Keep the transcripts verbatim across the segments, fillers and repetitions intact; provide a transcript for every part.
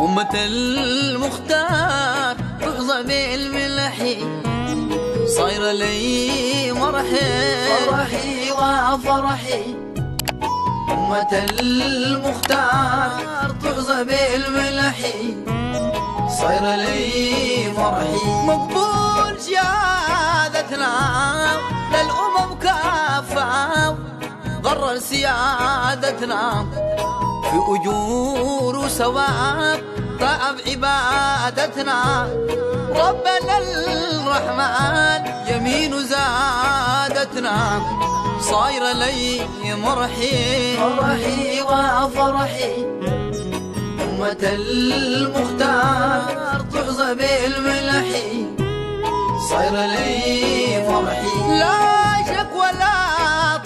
أمة المختار تحظى بالملح، صاير لي مرحي فرحي وفرحي. أمة المختار تحظى بالملح، صاير لي مرحي. مقبول شهادتنا للأمم كافة، ضر سيادتنا في أجور وثواب، طاب عبادتنا ربنا الرحمن يمين زادتنا. صاير لي مرحي فرحي وفرحي. أمة المختار تحظى بالملح، صاير لي فرحي. لا شك ولا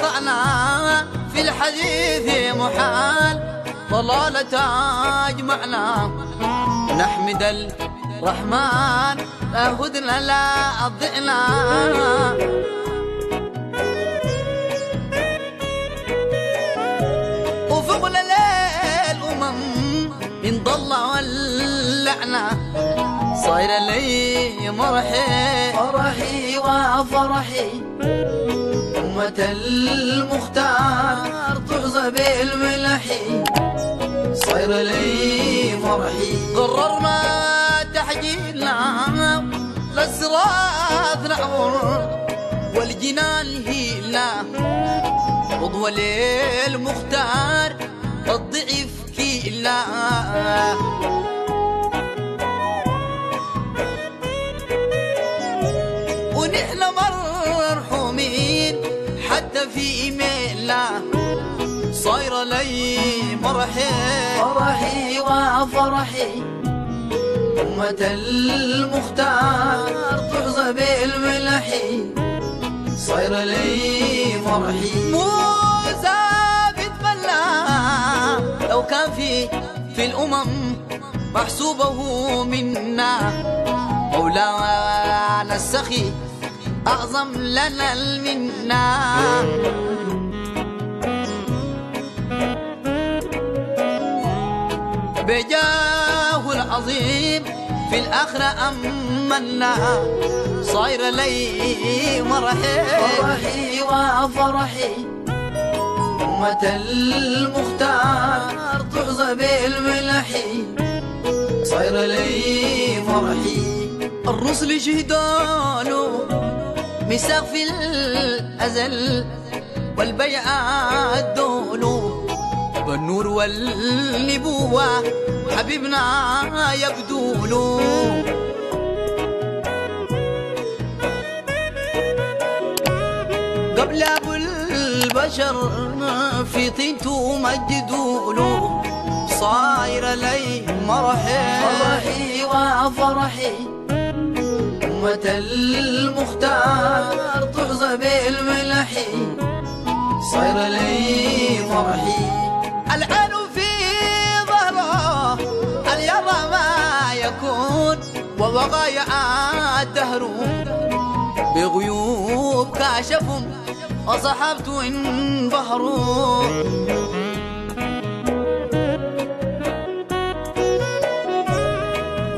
طعنا في الحديث محال، طلال تجمعنا نحمد الرحمن أهدنا لا أضئنا. وفقنا للأمم من ضل واللعنة، صاير لي مرحي فرحي وفرحي. أمة المختار تحظى بالملح، صاير لي فرحي. قررنا تحجيلنا للصراط نعبر والجنان هيلنا، عضو للمختار الضعيف كيلنا. ونحن مرحومين حتى في ميلنا، صاير لي مرحي فرحي وفرحي. أمة المختار تحظى بالملح، صاير لي مرحي. موسى بيتبلى لو كان في في الأمم محسوبه منا، مولانا السخي أعظم لنا المنا. بجاه العظيم في الآخرة أمنا، صاير لي مرحي فرحي وفرحي. أمة المختار تحظى بالملح، صاير لي فرحي. الرسل شهدانوا مساق في الأزل، والبيع الدولو والنور والنبوة حبيبنا يبدو له. قبل أبو البشر في طينته مجدوله، صاير لي مرحي فرحي وفرحي. أمة المختار تحظى بالملح، صاير لي فرحي. العين في ظهره أن يرى ما يكون، ووغايا الدهر بغيوب كاشفهم، وصحابته انبهروا.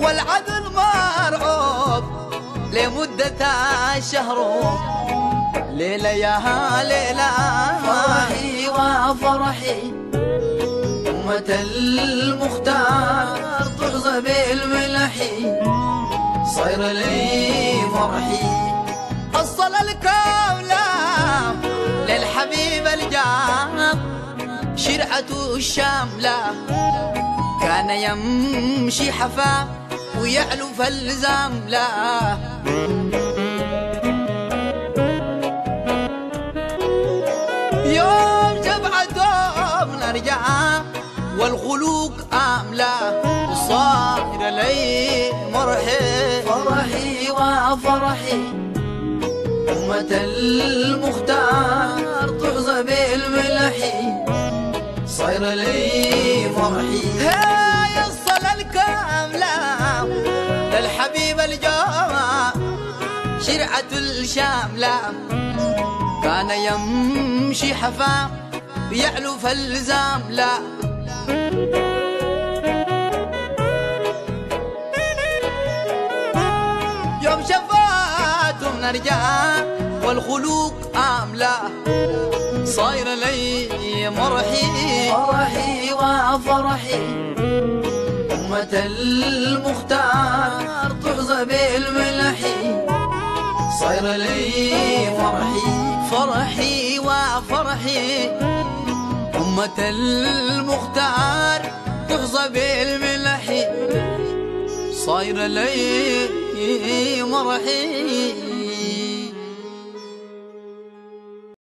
والعدل مرعوب لمدة الشهر، ليلة يا ليلة فرحي وفرحي. أمة المختار تحظى بالملح، صاير لي فرحي. الصلاة الكاملة للحبيب الجاب، شرعته الشاملة كان يمشي حفا ويعلو فالزاملة. يوم جبعتهم نرجع والخلوق أملا، صاير لي مرحي فرحي وفرحي. أمة المختار تحظى بالملح، صاير لي فرحي. هاي الصلاة الكاملة للحبيب الجواب، شرعة الشاملة كان يمشي حفا بيعلو فالزاملة. نرجع والخلوق عاملة صاير لي مرحي فرحي وفرحي أمة المختار تحظى بالملح صاير لي فرحي فرحي وفرحي أمة المختار تحظى بالملح صاير لي مرحي.